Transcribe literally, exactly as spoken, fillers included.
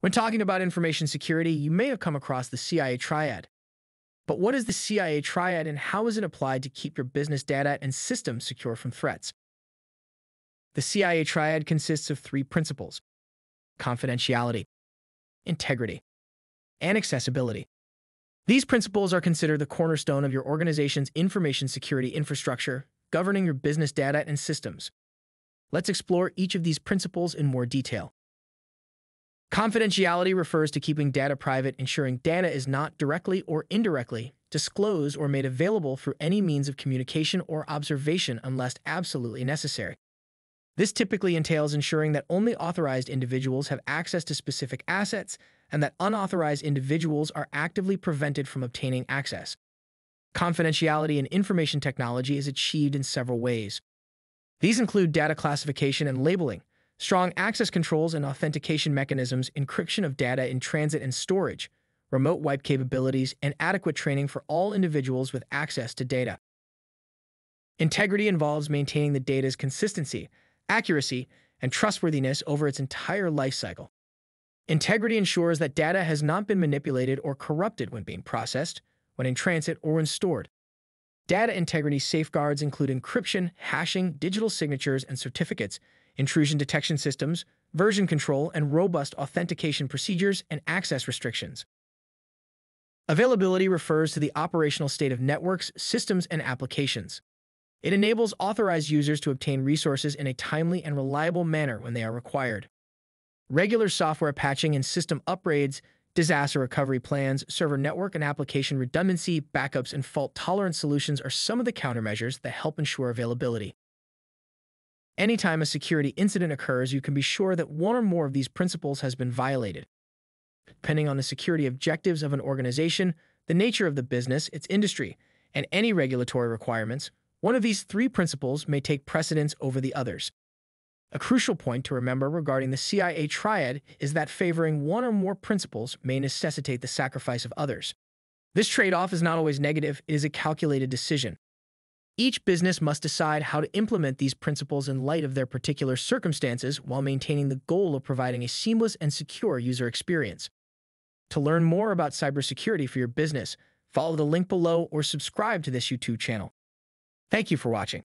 When talking about information security, you may have come across the C I A Triad. But what is the C I A Triad and how is it applied to keep your business data and systems secure from threats? The C I A Triad consists of three principles: confidentiality, integrity, and accessibility. These principles are considered the cornerstone of your organization's information security infrastructure, governing your business data and systems. Let's explore each of these principles in more detail. Confidentiality refers to keeping data private, ensuring data is not directly or indirectly disclosed or made available through any means of communication or observation unless absolutely necessary. This typically entails ensuring that only authorized individuals have access to specific assets and that unauthorized individuals are actively prevented from obtaining access. Confidentiality in information technology is achieved in several ways. These include data classification and labeling, strong access controls and authentication mechanisms, encryption of data in transit and storage, remote wipe capabilities, and adequate training for all individuals with access to data. Integrity involves maintaining the data's consistency, accuracy, and trustworthiness over its entire life cycle. Integrity ensures that data has not been manipulated or corrupted when being processed, when in transit, or when stored. Data integrity safeguards include encryption, hashing, digital signatures and certificates, intrusion detection systems, version control, and robust authentication procedures and access restrictions. Availability refers to the operational state of networks, systems, and applications. It enables authorized users to obtain resources in a timely and reliable manner when they are required. Regular software patching and system upgrades, disaster recovery plans, server network and application redundancy, backups, and fault-tolerant solutions are some of the countermeasures that help ensure availability. Anytime a security incident occurs, you can be sure that one or more of these principles has been violated. Depending on the security objectives of an organization, the nature of the business, its industry, and any regulatory requirements, one of these three principles may take precedence over the others. A crucial point to remember regarding the C I A Triad is that favoring one or more principles may necessitate the sacrifice of others. This trade-off is not always negative, it is a calculated decision. Each business must decide how to implement these principles in light of their particular circumstances while maintaining the goal of providing a seamless and secure user experience. To learn more about cybersecurity for your business, follow the link below or subscribe to this YouTube channel. Thank you for watching.